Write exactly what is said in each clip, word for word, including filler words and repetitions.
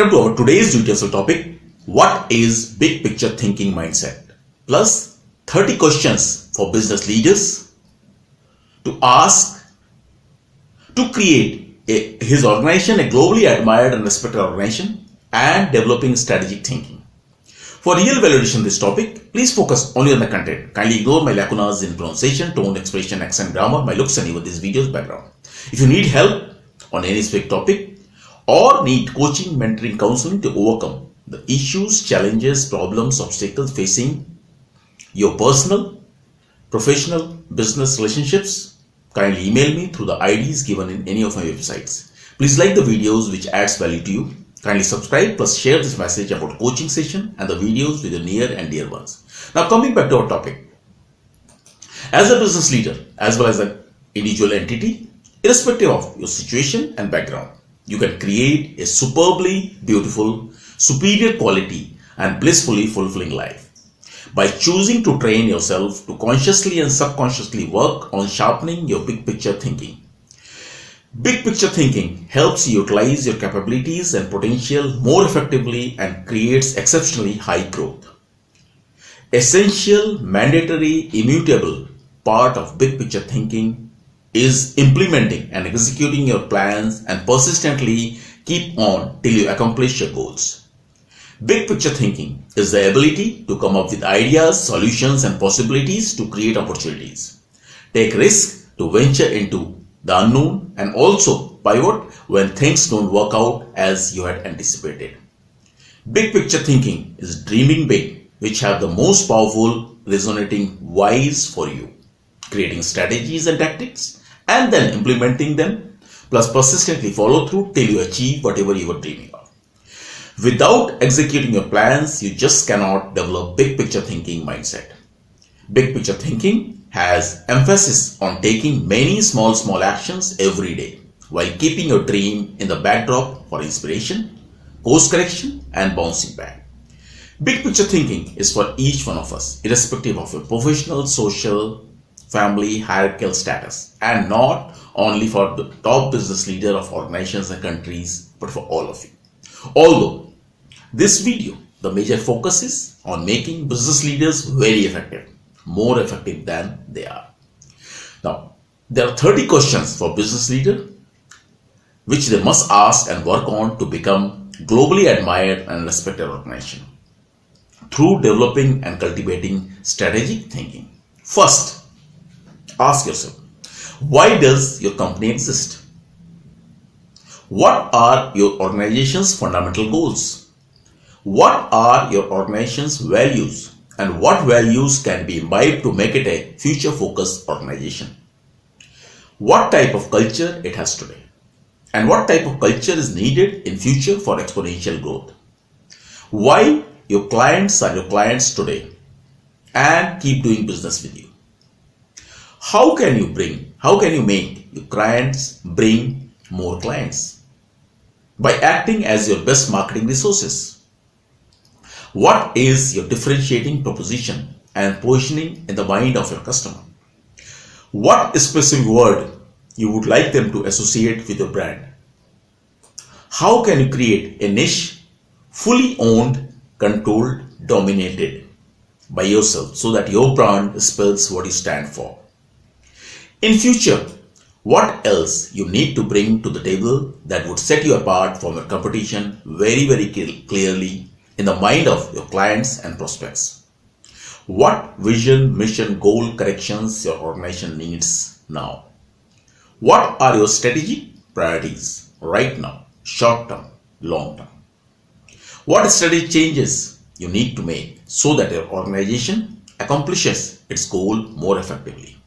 Welcome to our today's judicial topic, what is big picture thinking mindset, plus thirty questions for business leaders to ask to create a, his organization, a globally admired and respected organization, and developing strategic thinking. For real validation of this topic, please focus only on the content. Kindly ignore my lacunas in pronunciation, tone, expression, accent, grammar, my looks and even this video's background. If you need help on any specific topic or need coaching, mentoring, counseling to overcome the issues, challenges, problems, obstacles facing your personal, professional, business relationships, kindly email me through the I Ds given in any of my websites. Please like the videos which adds value to you. Kindly subscribe plus share this message about coaching session and the videos with your near and dear ones. Now coming back to our topic. As a business leader as well as an individual entity, irrespective of your situation and background, you can create a superbly beautiful, superior quality and blissfully fulfilling life by choosing to train yourself to consciously and subconsciously work on sharpening your big picture thinking. Big picture thinking helps you utilize your capabilities and potential more effectively and creates exceptionally high growth. Essential, mandatory, immutable part of big picture thinking is implementing and executing your plans and persistently keep on till you accomplish your goals. Big picture thinking is the ability to come up with ideas, solutions and possibilities to create opportunities. Take risks to venture into the unknown and also pivot when things don't work out as you had anticipated. Big picture thinking is dreaming big, which have the most powerful resonating whys for you, creating strategies and tactics and then implementing them, plus persistently follow through till you achieve whatever you were dreaming of. Without executing your plans, you just cannot develop big picture thinking mindset. Big picture thinking has emphasis on taking many small, small actions every day while keeping your dream in the backdrop for inspiration, course correction and bouncing back. Big picture thinking is for each one of us, irrespective of your professional, social, family, hierarchical status, and not only for the top business leader of organizations and countries, but for all of you. Although this video, the major focus is on making business leaders very effective, more effective than they are. Now, there are thirty questions for business leader which they must ask and work on to become globally admired and respected organization through developing and cultivating strategic thinking. First, ask yourself, why does your company exist? What are your organization's fundamental goals? What are your organization's values? And what values can be imbibed to make it a future-focused organization? What type of culture it has today? And what type of culture is needed in future for exponential growth? Why your clients are your clients today and keep doing business with you? How can you bring, how can you make your clients bring more clients? By acting as your best marketing resources. What is your differentiating proposition and positioning in the mind of your customer? What specific word you would like them to associate with your brand? How can you create a niche fully owned, controlled, dominated by yourself so that your brand spells what you stand for? In future, what else you need to bring to the table that would set you apart from your competition very, very clearly in the mind of your clients and prospects? What vision, mission, goal corrections your organization needs now? What are your strategic priorities right now, short term, long term? What strategic changes you need to make so that your organization accomplishes its goal more effectively?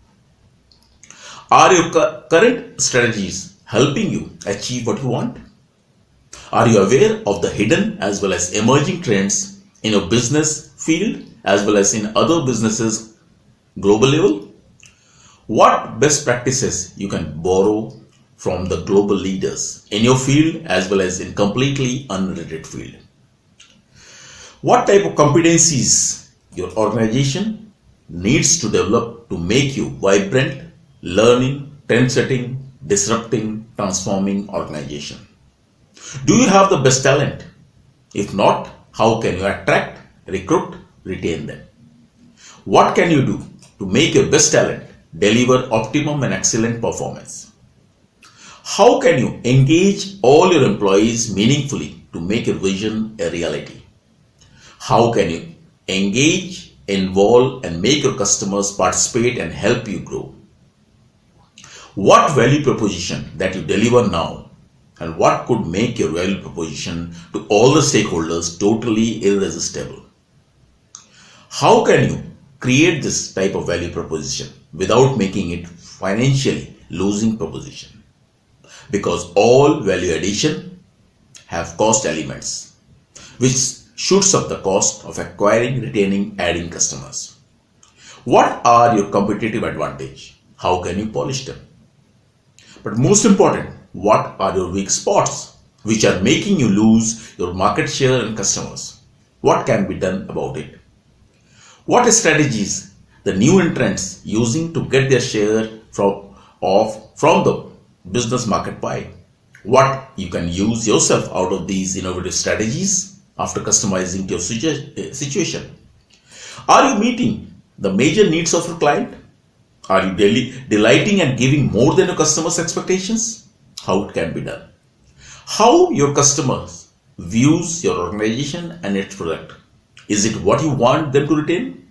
Are your current strategies helping you achieve what you want? Are you aware of the hidden as well as emerging trends in your business field as well as in other businesses global level? What best practices you can borrow from the global leaders in your field as well as in completely unrelated field? What type of competencies your organization needs to develop to make you vibrant, learning, trend-setting, disrupting, transforming organization? Do you have the best talent If not, how can you attract, recruit, retain them? What can you do to make your best talent deliver optimum and excellent performance? How can you engage all your employees meaningfully to make your vision a reality? How can you engage, involve, and make your customers participate and help you grow? What value proposition that you deliver now, and what could make your value proposition to all the stakeholders totally irresistible? How can you create this type of value proposition without making it financially losing proposition? Because all value addition have cost elements, which shoots up the cost of acquiring, retaining, adding customers. What are your competitive advantage? How can you polish them? But most important, what are your weak spots which are making you lose your market share and customers? What can be done about it? What strategies the new entrants using to get their share from, of, from the business market pie? What you can use yourself out of these innovative strategies after customizing your situation? Are you meeting the major needs of your client? Are you del- delighting and giving more than your customers' expectations? How it can be done? How your customers views your organization and its product? Is it what you want them to retain?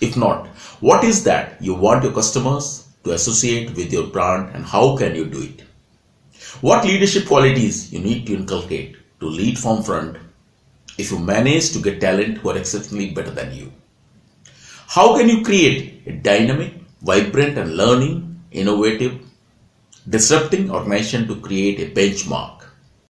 If not, what is that you want your customers to associate with your brand, and how can you do it? What leadership qualities you need to inculcate to lead from front if you manage to get talent who are exceptionally better than you? How can you create a dynamic, vibrant and learning, innovative, disrupting organization to create a benchmark